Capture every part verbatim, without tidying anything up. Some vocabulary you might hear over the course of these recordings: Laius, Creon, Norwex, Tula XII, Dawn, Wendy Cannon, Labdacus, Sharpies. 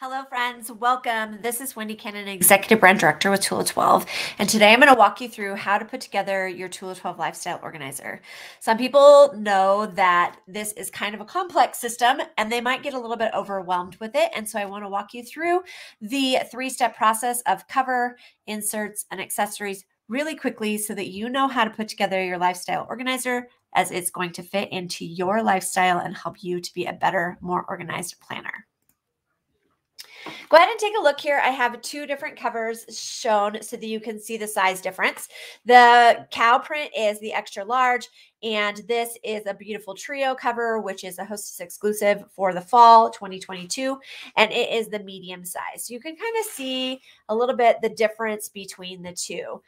Hello friends, welcome. This is Wendy Cannon, Executive Brand Director with Tula twelve. And today I'm gonna walk you through how to put together your Tula twelve Lifestyle Organizer. Some people know that this is kind of a complex system and they might get a little bit overwhelmed with it. And so I wanna walk you through the three-step process of cover, inserts, and accessories really quickly so that you know how to put together your lifestyle organizer as it's going to fit into your lifestyle and help you to be a better, more organized planner. Go ahead and take a look here. I have two different covers shown so that you can see the size difference. The cow print is the extra large, and this is a beautiful trio cover, which is a Hostess exclusive for the fall twenty twenty-two, and it is the medium size. So you can kind of see a little bit the difference between the two.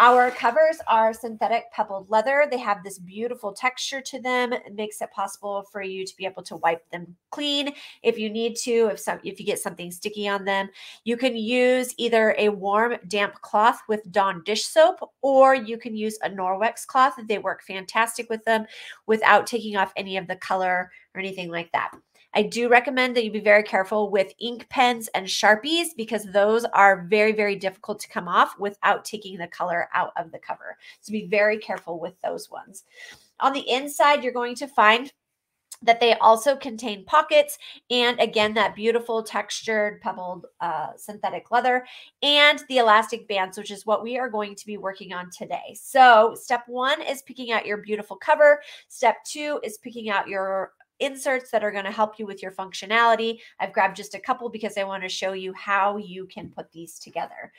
Our covers are synthetic pebbled leather. They have this beautiful texture to them. It makes it possible for you to be able to wipe them clean if you need to, if, some, if you get something sticky on them. You can use either a warm, damp cloth with Dawn dish soap, or you can use a Norwex cloth. They work fantastic with them without taking off any of the color or anything like that. I do recommend that you be very careful with ink pens and Sharpies because those are very, very difficult to come off without taking the color out of the cover. So be very careful with those ones. On the inside, you're going to find that they also contain pockets and, again, that beautiful textured pebbled uh, synthetic leather and the elastic bands, which is what we are going to be working on today. So step one is picking out your beautiful cover. Step two is picking out your inserts that are going to help you with your functionality. I've grabbed just a couple because I want to show you how you can put these together.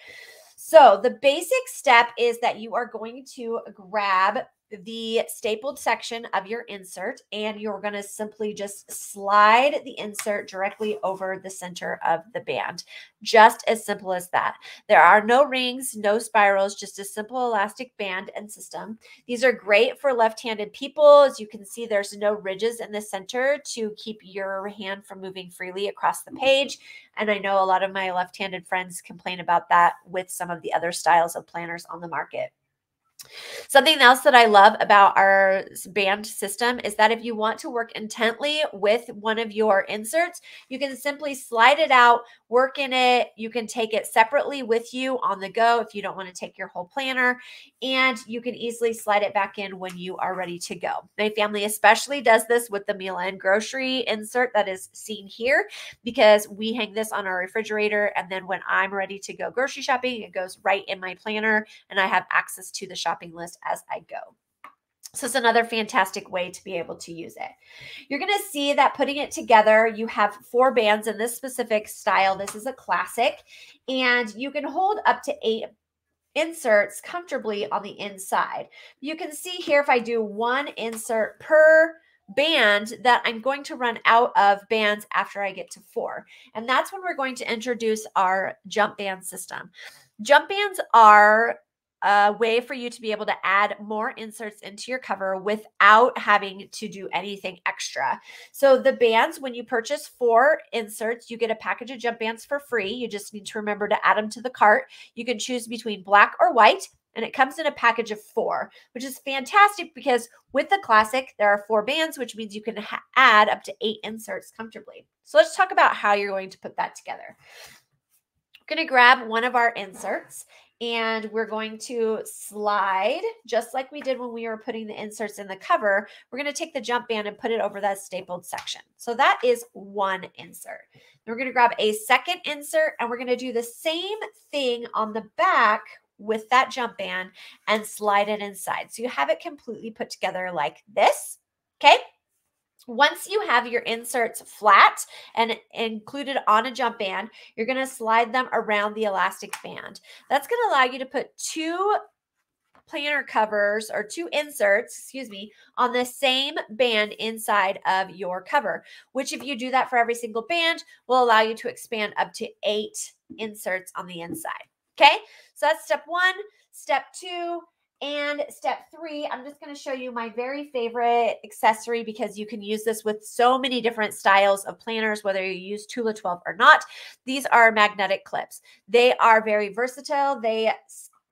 So the basic step is that you are going to grab the stapled section of your insert and you're going to simply just slide the insert directly over the center of the band. Just as simple as that. There are no rings, no spirals, just a simple elastic band and system. These are great for left-handed people. As you can see, there's no ridges in the center to keep your hand from moving freely across the page. And I know a lot of my left-handed friends complain about that with some of the other styles of planners on the market. Something else that I love about our band system is that if you want to work intently with one of your inserts, you can simply slide it out, work in it. You can take it separately with you on the go if you don't want to take your whole planner, and you can easily slide it back in when you are ready to go. My family especially does this with the meal and grocery insert that is seen here because we hang this on our refrigerator, and then when I'm ready to go grocery shopping, it goes right in my planner, and I have access to the shopping list as I go. So it's another fantastic way to be able to use it. You're going to see that putting it together, you have four bands in this specific style. This is a classic, and you can hold up to eight inserts comfortably on the inside. You can see here if I do one insert per band that I'm going to run out of bands after I get to four. And that's when we're going to introduce our jump band system. Jump bands are a way for you to be able to add more inserts into your cover without having to do anything extra. So the bands, when you purchase four inserts, you get a package of jump bands for free. You just need to remember to add them to the cart. You can choose between black or white, and it comes in a package of four, which is fantastic because with the classic, there are four bands, which means you can add up to eight inserts comfortably. So let's talk about how you're going to put that together. I'm going to grab one of our inserts, and we're going to slide, just like we did when we were putting the inserts in the cover, we're going to take the jump band and put it over that stapled section. So that is one insert. Then we're going to grab a second insert, and we're going to do the same thing on the back with that jump band and slide it inside. So you have it completely put together like this, okay? Once you have your inserts flat and included on a jump band, you're going to slide them around the elastic band. That's going to allow you to put two planner covers or two inserts, excuse me, on the same band inside of your cover, which if you do that for every single band will allow you to expand up to eight inserts on the inside. Okay, so that's step one. Step two. And step three, I'm just going to show you my very favorite accessory because you can use this with so many different styles of planners, whether you use Tula twelve or not. These are magnetic clips. They are very versatile. They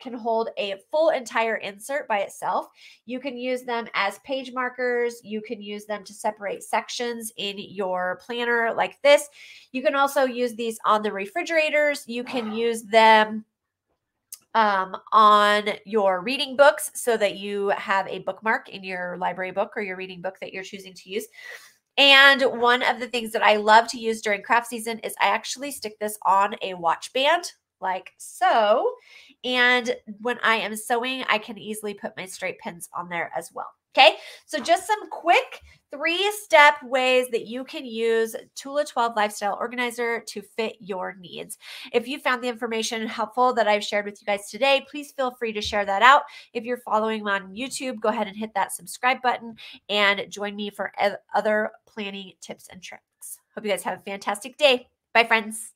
can hold a full entire insert by itself. You can use them as page markers. You can use them to separate sections in your planner like this. You can also use these on the refrigerators. You can use them um, on your reading books so that you have a bookmark in your library book or your reading book that you're choosing to use. And one of the things that I love to use during craft season is I actually stick this on a watch band like so. And when I am sewing, I can easily put my straight pins on there as well. Okay, so just some quick three-step ways that you can use Tula twelve Lifestyle Organizer to fit your needs. If you found the information helpful that I've shared with you guys today, please feel free to share that out. If you're following on YouTube, go ahead and hit that subscribe button and join me for other planning tips and tricks. Hope you guys have a fantastic day. Bye, friends.